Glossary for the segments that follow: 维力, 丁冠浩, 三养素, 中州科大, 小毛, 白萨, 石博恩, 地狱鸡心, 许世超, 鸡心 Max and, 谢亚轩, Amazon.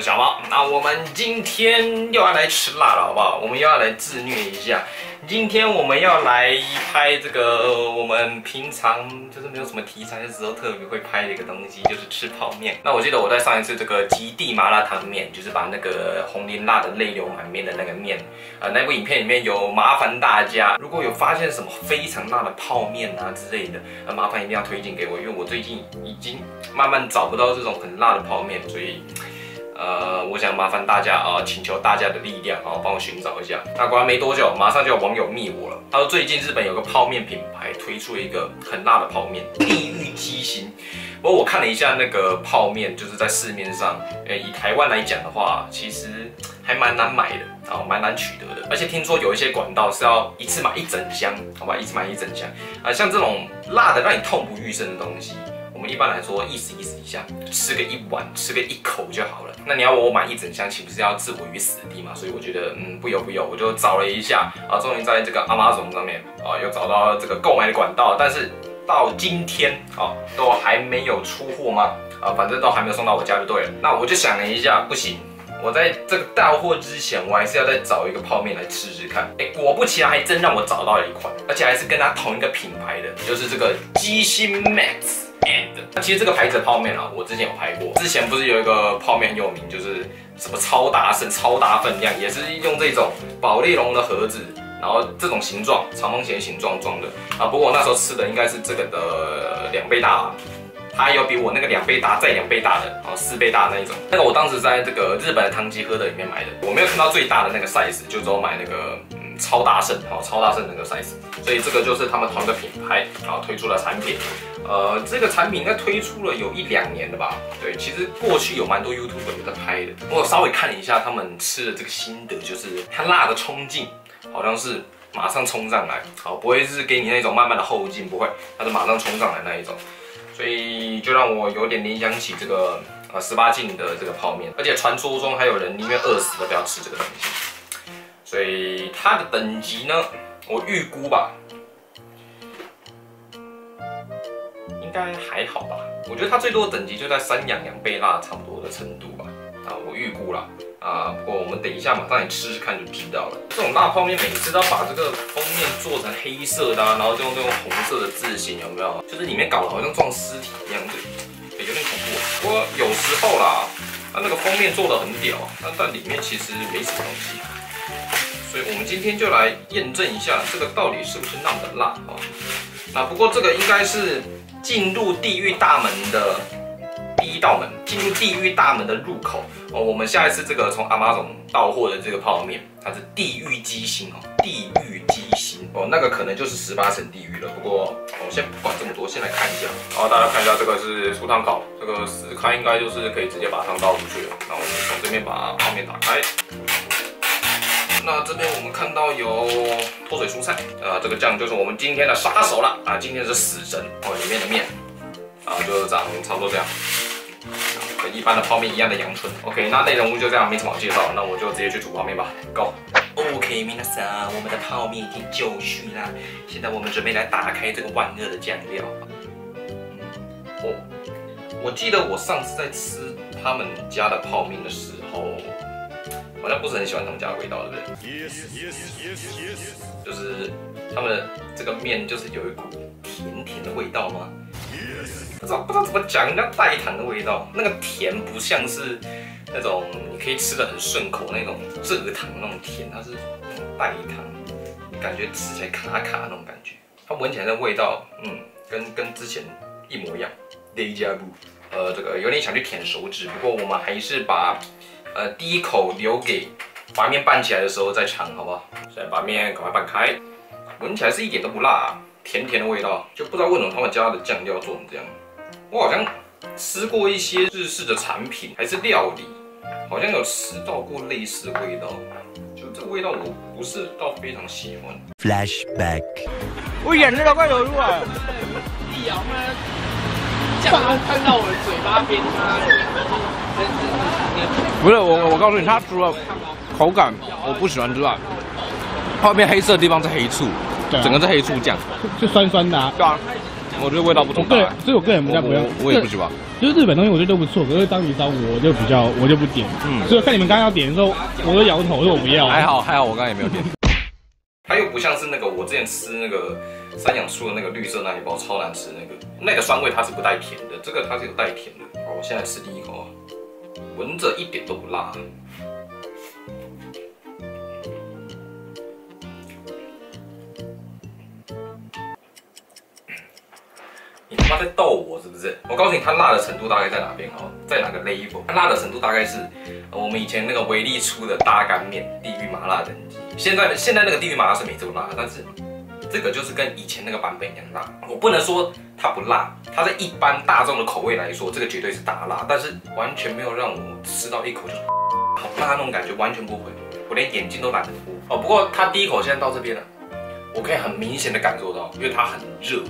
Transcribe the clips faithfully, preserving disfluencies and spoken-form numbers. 是小猫，那我们今天又要来吃辣了，好不好？我们又要来自虐一下。今天我们要来拍这个我们平常就是没有什么题材的时候特别会拍的一个东西，就是吃泡面。那我记得我在上一次这个极地麻辣汤面，就是把那个红莲辣的泪流满面的那个面，呃，那部影片里面有麻烦大家，如果有发现什么非常辣的泡面啊之类的，呃，麻烦一定要推荐给我，因为我最近已经慢慢找不到这种很辣的泡面，所以。 呃，我想麻烦大家啊、呃，请求大家的力量啊，帮我寻找一下。那果然没多久，马上就有网友密我了。他说最近日本有个泡面品牌推出了一个很辣的泡面，地狱鸡心。不过我看了一下那个泡面，就是在市面上，呃，以台湾来讲的话，其实还蛮难买的啊，蛮难取得的。而且听说有一些管道是要一次买一整箱，好吧，一次买一整箱啊、呃。像这种辣的让你痛不欲生的东西。 我们一般来说意思意思一下，吃个一碗，吃个一口就好了。那你要我买一整箱，岂不是要置我于死地嘛？所以我觉得，嗯，不有不有，我就找了一下啊，终于在这个 Amazon 上面啊，又找到这个购买的管道，但是到今天啊，都还没有出货吗？啊，反正都还没有送到我家就对了。那我就想了一下，不行。 我在这个到货之前，我还是要再找一个泡面来吃吃看。哎，果不其然，还真让我找到了一款，而且还是跟它同一个品牌的，就是这个鸡心 Max and。那其实这个牌子的泡面啊，我之前有拍过，之前不是有一个泡面很有名，就是什么超大盛、超大分量，也是用这种保丽龙的盒子，然后这种形状长方形形状装的啊。不过我那时候吃的应该是这个的两倍大啊。 它有比我那个两倍大再两倍大的，然后四倍大那一种。那个我当时在这个日本的汤鸡喝的里面买的，我没有看到最大的那个 size， 就只有买那个嗯超大盛，好超大盛那个 size。所以这个就是他们同一个品牌然后推出了产品。呃，这个产品应该推出了有一两年了吧？对，其实过去有蛮多 YouTuber 有在拍的。我稍微看了一下他们吃的这个心得，就是它辣的冲劲好像是。 马上冲上来，好，不会是给你那种慢慢的后劲，不会，它是马上冲上来那一种，所以就让我有点联想起这个呃十八禁的这个泡面，而且传说中还有人宁愿饿死都不要吃这个东西，所以它的等级呢，我预估吧，应该还好吧，我觉得它最多的等级就在三两两倍辣差不多的程度吧，啊，我预估啦。 啊，不过我们等一下马上你吃吃看就知道了。这种辣泡面每次都要把这个封面做成黑色的、啊，然后就用这种红色的字型，有没有？就是里面搞得好像撞尸体一样，就、欸、有点恐怖、啊。不过有时候啦，它那个封面做得很屌，但但里面其实没什么东西。所以我们今天就来验证一下这个到底是不是那么的辣啊？那不过这个应该是进入地狱大门的。 第一道门，进入地狱大门的入口哦。我们下一次这个从 Amazon 到货的这个泡面，它是地狱鸡心哦，地狱鸡心哦，那个可能就是十八层地狱了。不过我、哦、先不管这么多，先来看一下。然后大家看一下，这个是出汤烤，这个撕开应该就是可以直接把汤倒出去了。那我们从这边把泡面打开。那这边我们看到有脱水蔬菜，呃，这个酱就是我们今天的杀手了啊，今天是死神哦，里面的面啊，就长差不多这样。 跟一般的泡面一样的阳春 ，OK， 那内容物就这样，没什么好介绍，那我就直接去煮泡面吧 ，Go。OK， 皆さん，我们的泡面已经就绪啦，现在我们准备来打开这个万恶的酱料。哦，我记得我上次在吃他们家的泡面的时候，好像不是很喜欢他们家的味道，对不对？ Yes, yes, yes, yes. 就是他们的这个面就是有一股甜甜的味道吗？ 不知道不知道怎么讲，人家代糖的味道，那个甜不像是那种你可以吃的很顺口那种蔗糖那种甜，它是那种代糖，你感觉吃起来卡卡那种感觉。它闻起来的味道，嗯，跟跟之前一模一样。déjà vu， 呃，这个有点想去舔手指，不过我们还是把呃第一口留给把面拌起来的时候再尝，好不好？现在把面赶快拌开，闻起来是一点都不辣、啊。 甜甜的味道，就不知道为什么他们家的酱料做成这样。我好像吃过一些日式的产品还是料理，好像有吃到过类似的味道。就这个味道我不是到非常喜欢。Flashback， 我眼泪都快流出来了。地啊，我妈，看到我的嘴巴边擦了。不是我，我告诉你，它除了口感我不喜欢之外，泡面黑色的地方是黑醋。 整个是黑醋酱，就酸酸的、啊，对啊，我觉得味道不同。对，所以我个人比较不要，我也不喜欢。就是日本东西我觉得都不错，可是章鱼烧我就比较我就不点。嗯，所以看你们刚刚要点的时候，我都摇头，说我不要。还好还好，我刚刚也没有点。它又不像是那个我之前吃那个三养素的那个绿色那一包超难吃那个，那个酸味它是不带甜的，这个它是有带甜的。好，我现在吃第一口啊，闻着一点都不辣。 他在逗我是不是？我告诉你，它辣的程度大概在哪边哦，在哪个 level？ 它辣的程度大概是我们以前那个维力出的大干面地狱麻辣等级。现在现在那个地狱麻辣是每周辣，但是这个就是跟以前那个版本一样辣。我不能说它不辣，它在一般大众的口味来说，这个绝对是大辣，但是完全没有让我吃到一口就好辣那种感觉，完全不会，我连眼睛都懒得扶。哦，不过它第一口现在到这边了，我可以很明显的感受到，因为它很热。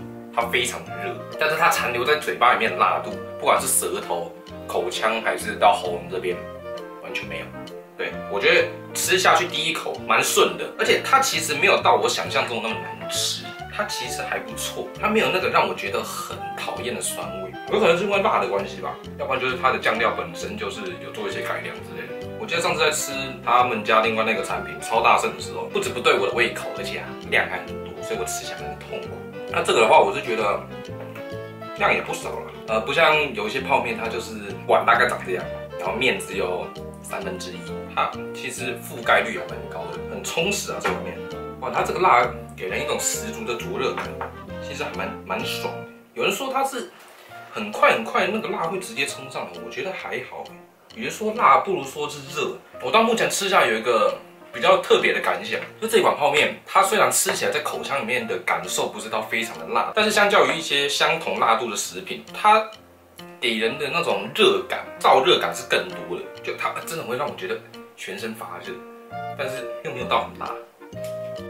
它非常热，但是它残留在嘴巴里面的辣度，不管是舌头、口腔还是到喉咙这边，完全没有。对我觉得吃下去第一口蛮顺的，而且它其实没有到我想象中那么难吃，它其实还不错，它没有那个让我觉得很讨厌的酸味，有可能是因为辣的关系吧，要不然就是它的酱料本身就是有做一些改良之类的。 我记得上次在吃他们家另外那个产品超大盛的时候，不止不对我的胃口，而且啊量还很多，所以我吃起来很痛苦。那这个的话，我是觉得量也不少了，呃，不像有一些泡面，它就是碗大概长这样，然后面只有三分之一，它其实覆盖率还蛮高的，很充实啊这个面。哇，它这个辣给人一种十足的灼热感，其实还蛮蛮爽的。有人说它是很快很快那个辣会直接冲上来，我觉得还好。 与其说辣，不如说是热。我到目前吃下有一个比较特别的感想，就这款泡面，它虽然吃起来在口腔里面的感受不是到非常的辣，但是相较于一些相同辣度的食品，它给人的那种热感、燥热感是更多的。就它真的会让我觉得全身发热，但是又没有到很辣。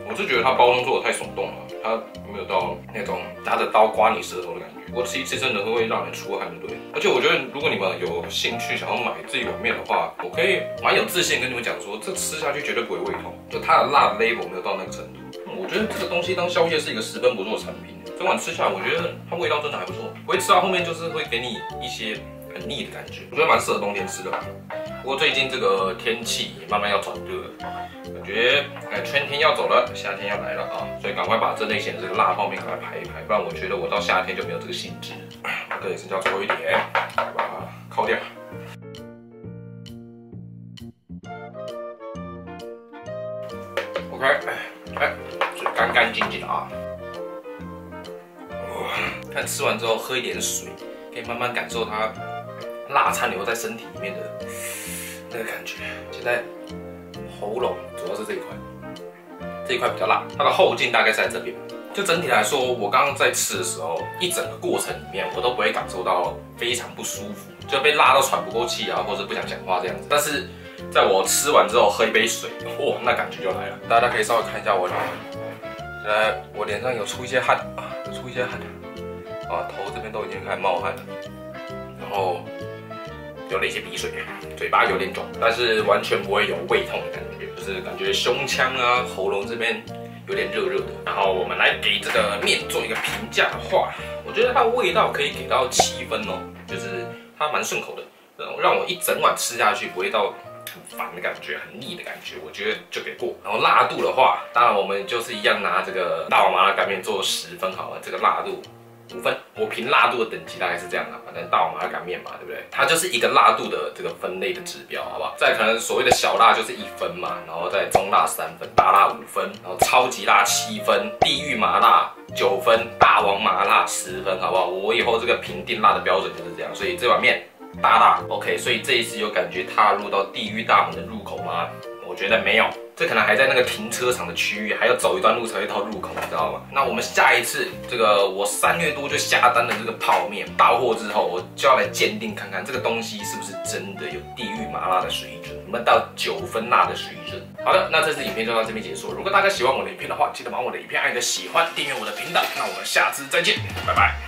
我是觉得它包装做的太耸动了，它没有到那种拿着刀刮你舌头的感觉。 我吃一次真的会让人出汗，对。而且我觉得，如果你们有兴趣想要买这一碗面的话，我可以蛮有自信跟你们讲说，这吃下去绝对不会胃痛，就它的辣的 level 没有到那个程度。嗯、我觉得这个东西当宵夜是一个十分不错的产品。这碗吃下来，我觉得它味道真的还不错，不会吃到后面就是会给你一些很腻的感觉。我觉得蛮适合冬天吃的。不过最近这个天气也慢慢要转热了，感觉哎春天要走了，夏天要来了啊，所以赶快把这类型的这个辣泡面赶快排一排，不然我觉得我到夏天就没有这个兴致。这也是要抽一点，来把它扣掉。OK， 哎，是干干净净的啊。看吃完之后喝一点水，可以慢慢感受它。 辣残留在身体里面的那个感觉，现在喉咙主要是这一块，这一块比较辣，它的后劲大概是在这边。就整体来说，我刚刚在吃的时候，一整个过程里面我都不会感受到非常不舒服，就被辣到喘不过气啊，或者不想讲话这样子。但是在我吃完之后喝一杯水，哇，那感觉就来了。大家可以稍微看一下我，现在我脸上有出一些汗啊，有出一些汗啊，头这边都已经开始冒汗了，然后。 流了一些鼻水，嘴巴有点肿，但是完全不会有胃痛的感觉，就是感觉胸腔啊、喉咙这边有点热热的。然后我们来给这个面做一个评价的话，我觉得它的味道可以给到七分哦，就是它蛮顺口的，让我一整碗吃下去不会到很烦的感觉、很腻的感觉，我觉得就给过。然后辣度的话，当然我们就是一样拿这个大碗麻辣干面做十分好了，这个辣度。 五分，我评辣度的等级大概是这样啦，反正大碗麻辣干面嘛，对不对？它就是一个辣度的这个分类的指标，好不好？再可能所谓的小辣就是一分嘛，然后再中辣三分，大辣五分，然后超级辣七分，地狱麻辣九分，大王麻辣十分，好不好？我以后这个评定辣的标准就是这样，所以这碗面大辣 ，OK。所以这一次有感觉踏入到地狱大门的入口吗？我觉得没有，这可能还在那个停车场的区域，还要走一段路才会到入口，你知道吗？那我们下一次这个我三月多就下单的这个泡面到货之后，我就要来鉴定看看这个东西是不是真的有地狱麻辣的水准，有没有到九分辣的水准。好的，那这次影片就到这边结束了。如果大家喜欢我的影片的话，记得把我的影片按个喜欢，订阅我的频道。那我们下次再见，拜拜。